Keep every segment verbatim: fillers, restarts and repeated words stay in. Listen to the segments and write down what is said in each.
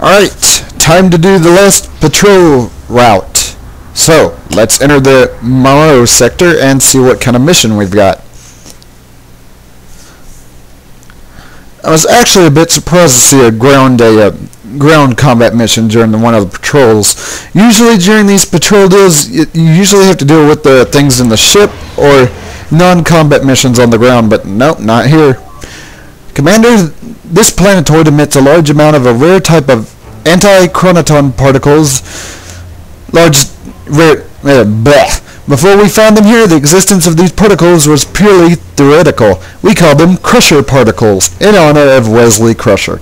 Alright, time to do the last patrol route. So, let's enter the Moreau sector and see what kind of mission we've got. I was actually a bit surprised to see a ground a, uh, ground combat mission during the one of the patrols. Usually during these patrol deals, you, you usually have to deal with the things in the ship or non-combat missions on the ground, but nope, not here. Commander, this planetoid emits a large amount of a rare type of anti-chroniton particles. Large, rare, uh, bleh. Before we found them here, the existence of these particles was purely theoretical. We call them crusher particles, in honor of Wesley Crusher.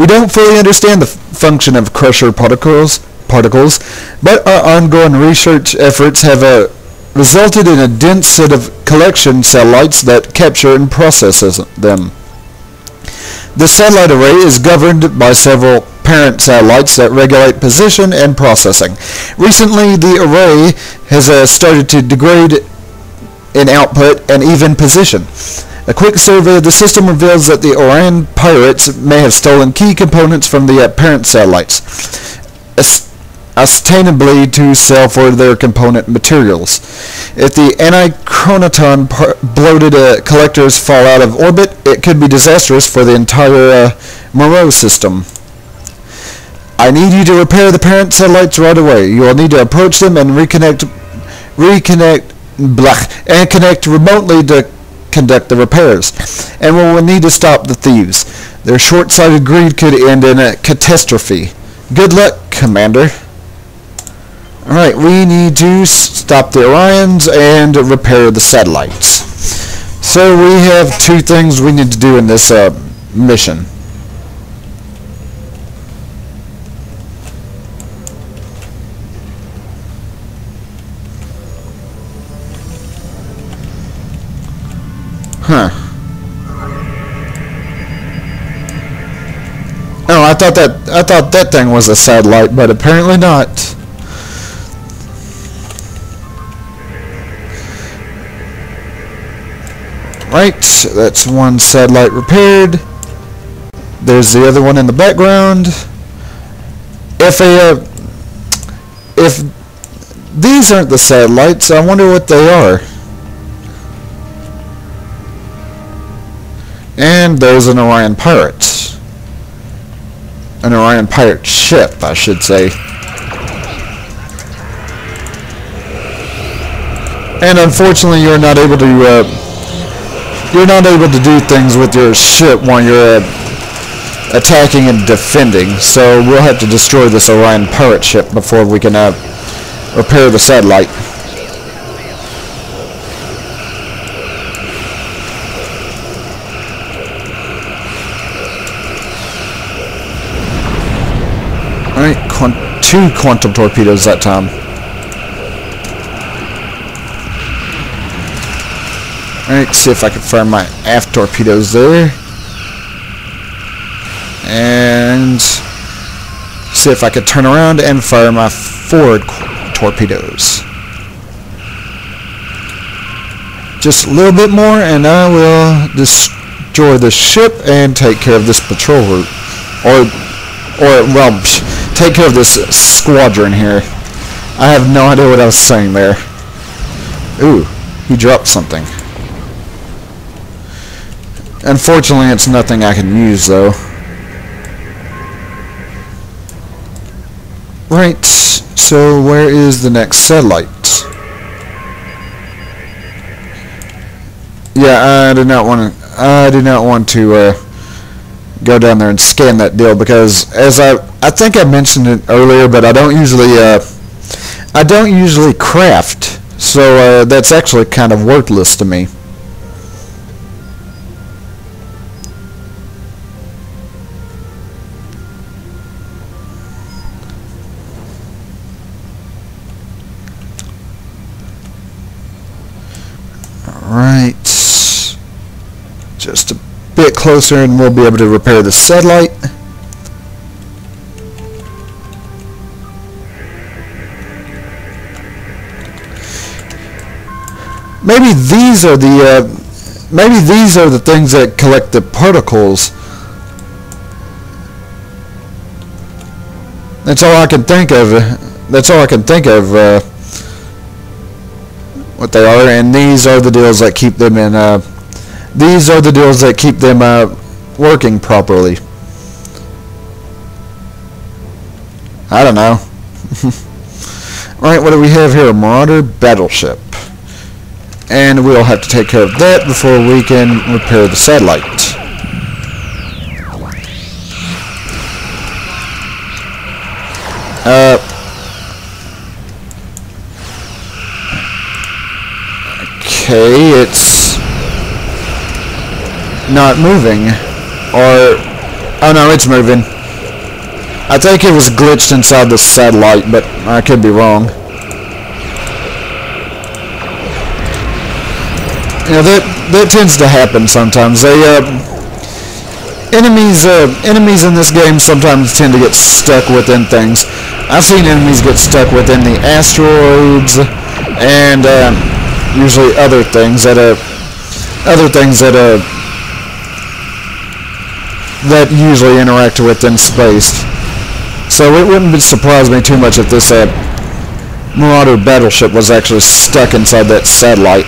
We don't fully understand the function of crusher particles, particles, but our ongoing research efforts have uh, resulted in a dense set of collection satellites that capture and process them. The satellite array is governed by several parent satellites that regulate position and processing. Recently, the array has uh, started to degrade in output and even position. A quick survey of the system reveals that the Orion pirates may have stolen key components from the uh, parent satellites, ostensibly to sell for their component materials. If the anti-chroniton bloated uh, collectors fall out of orbit, it could be disastrous for the entire uh, Moreau system. I need you to repair the parent satellites right away. You will need to approach them and reconnect, reconnect, blah, and connect remotely to conduct the repairs. And we will need to stop the thieves. Their short-sighted greed could end in a catastrophe. Good luck, Commander. Alright, we need to stop the Orions and repair the satellites. So we have two things we need to do in this uh, mission. Huh. Oh, I thought that I thought that thing was a satellite, but apparently not. Right, that's one satellite repaired. There's the other one in the background. If a, uh, if these aren't the satellites, I wonder what they are. And there's an Orion pirate. An Orion pirate ship, I should say. And unfortunately, you're not able to. Uh, You're not able to do things with your ship while you're uh, attacking and defending, so we'll have to destroy this Orion pirate ship before we can uh, repair the satellite. Alright, qu- two quantum torpedoes that time. Alright, see if I can fire my aft torpedoes there. And see if I can turn around and fire my forward torpedoes. Just a little bit more and I will destroy the ship and take care of this patrol route. Or, or well, take care of this squadron here. I have no idea what I was saying there. Ooh, he dropped something. Unfortunately, it's nothing I can use, though. Right, so where is the next satellite? Yeah, I do not want to. I do not want to uh, go down there and scan that deal because, as I, I think I mentioned it earlier, but I don't usually. Uh, I don't usually craft, so uh, that's actually kind of worthless to me. Just a bit closer and we'll be able to repair the satellite. Maybe these are the uh, maybe these are the things that collect the particles. That's all I can think of. That's all I can think of. Uh, what they are, and these are the deals that keep them in. Uh, these are the deals that keep them uh, working properly. I don't know. Alright, what do we have here? A Marauder battleship. And we'll have to take care of that before we can repair the satellite. Uh, okay, it's not moving. Or, oh no, it's moving. I think it was glitched inside the satellite, but I could be wrong. You know, that that tends to happen sometimes. They uh, enemies uh, enemies in this game sometimes tend to get stuck within things. I've seen enemies get stuck within the asteroids and uh, usually other things that uh, other things that uh, that usually interact within space. So it wouldn't surprise me too much if this uh, Marauder battleship was actually stuck inside that satellite.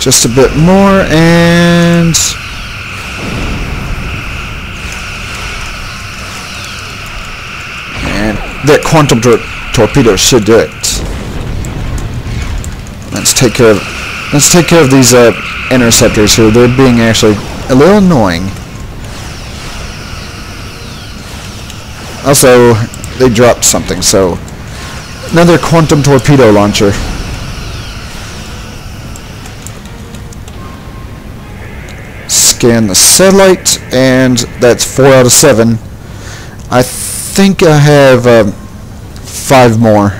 Just a bit more, and and that quantum tor torpedo should do it. Let's take care of let's take care of these uh, interceptors here. They're being actually a little annoying. Also, they dropped something, so another quantum torpedo launcher. Scan the satellite, and that's four out of seven. I think I have um, five more.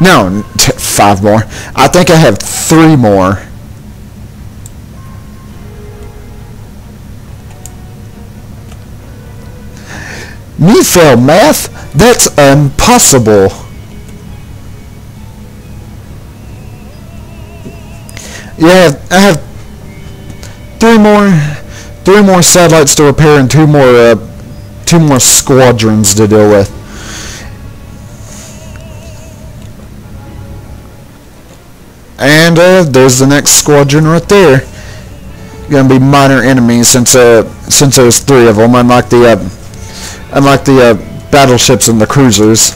No, t five more. I think I have three more. Me fail math? That's impossible. Yeah, I have three more, three more satellites to repair and two more, uh, two more squadrons to deal with. And uh, there's the next squadron right there. Gonna be minor enemies since uh, since there's three of them, unlike the uh, unlike the uh, battleships and the cruisers.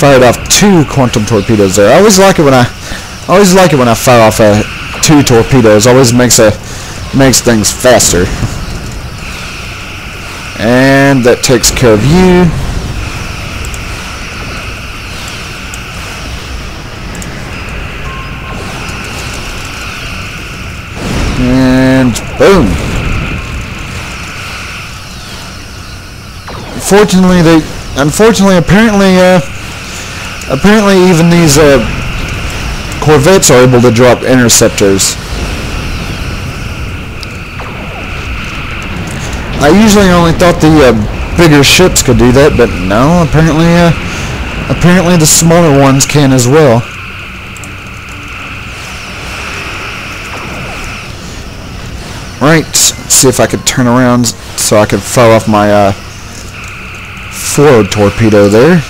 Fired off two quantum torpedoes there. I always like it when I, I always like it when I fire off uh, two torpedoes. Always makes a makes things faster. And that takes care of you. And boom. Unfortunately, they. Unfortunately, apparently. Uh, Apparently even these uh, Corvettes are able to drop interceptors. I usually only thought the uh, bigger ships could do that, but no, apparently uh, apparently the smaller ones can as well. Right, let's see if I could turn around so I could fire off my uh, forward torpedo there.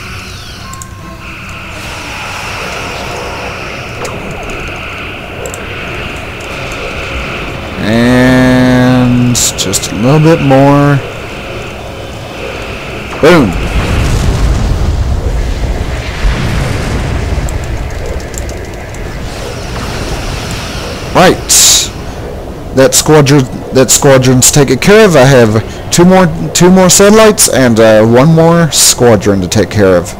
Just a little bit more. Boom. Right. That squadron, that squadron's taken care of. I have two more, two more satellites and uh, one more squadron to take care of.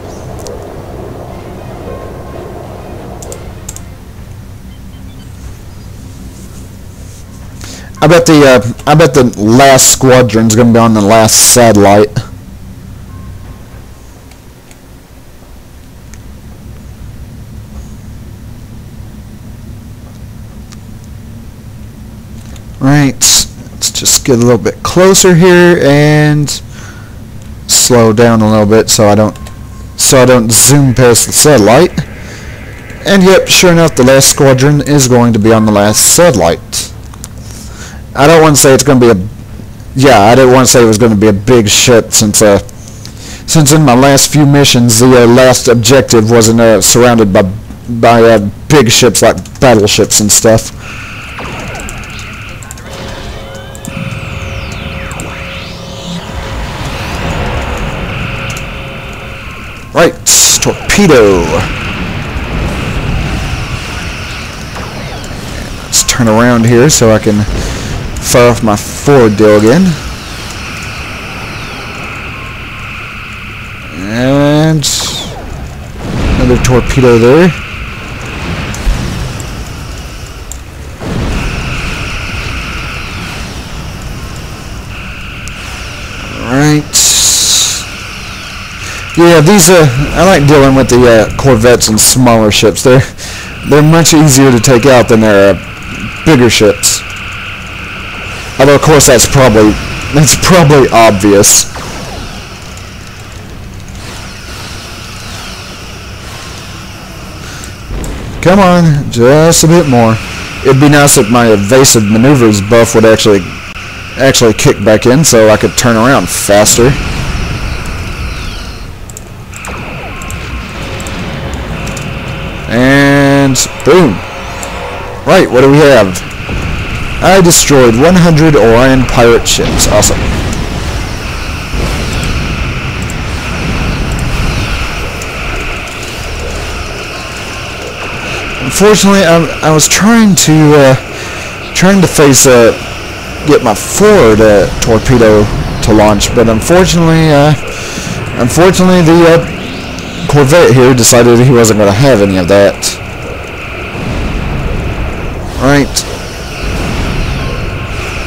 I bet the uh, I bet the last squadron's gonna be on the last satellite. Right, let's just get a little bit closer here and slow down a little bit so I don't so I don't zoom past the satellite. And yep, sure enough, the last squadron is going to be on the last satellite. I don't want to say it's going to be a yeah, I didn't want to say it was going to be a big ship since uh since in my last few missions the uh, last objective wasn't uh, surrounded by by uh, big ships like battleships and stuff. Right, torpedo. Let's turn around here so I can fire off my forward deal again. And another torpedo there. Alright. Yeah, these uh I like dealing with the uh, corvettes and smaller ships. They're they're much easier to take out than their uh, bigger ships. Although of course that's probably that's probably obvious. Come on, just a bit more. It'd be nice if my evasive maneuvers buff would actually actually kick back in so I could turn around faster. And boom. Right, what do we have? I destroyed one hundred Orion pirate ships. Awesome. Unfortunately, I, I was trying to uh, trying to face uh, get my forward uh, torpedo to launch, but unfortunately, uh, unfortunately, the uh, Corvette here decided he wasn't going to have any of that. Right.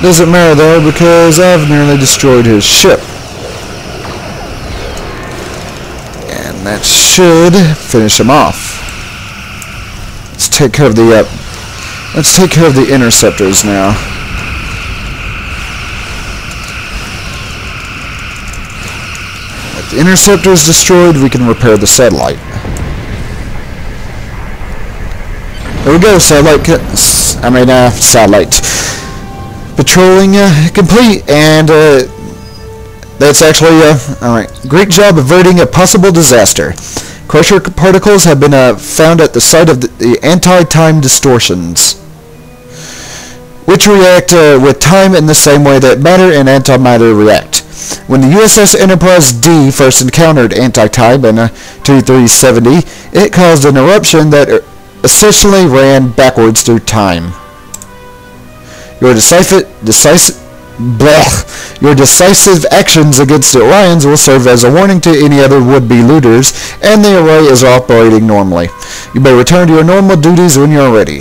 Doesn't matter though, because I've nearly destroyed his ship. And that should finish him off. Let's take care of the uh, let's take care of the interceptors now. With the interceptors destroyed, we can repair the satellite. There we go, satellite I mean uh satellite. Patrolling uh, complete, and uh, that's actually uh, alright. Great job averting a possible disaster. Crusher particles have been uh, found at the site of the, the anti-time distortions, which react uh, with time in the same way that matter and antimatter react. When the U S S Enterprise-D first encountered anti-time in uh, two three seventy, it caused an eruption that essentially ran backwards through time. Your decisive, decisive, blech, your decisive actions against the Orions will serve as a warning to any other would-be looters, and the array is operating normally. You may return to your normal duties when you're ready.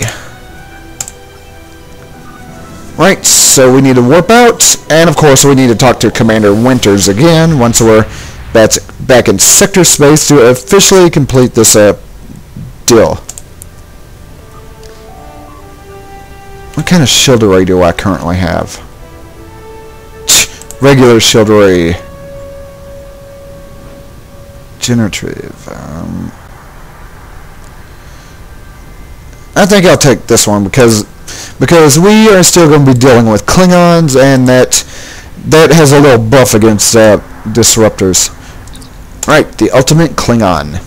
Right, so we need to warp out, and of course we need to talk to Commander Winters again once we're back in sector space to officially complete this uh, deal. What kind of shield array do I currently have? Regular shield array. Generative. Um, I think I'll take this one because because we are still going to be dealing with Klingons, and that that has a little buff against uh, disruptors. Right, the ultimate Klingon.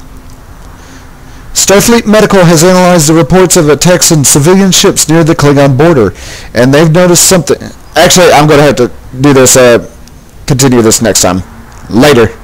Starfleet Medical has analyzed the reports of attacks on civilian ships near the Klingon border, and they've noticed something. Actually, I'm going to have to do this, uh, continue this next time. Later.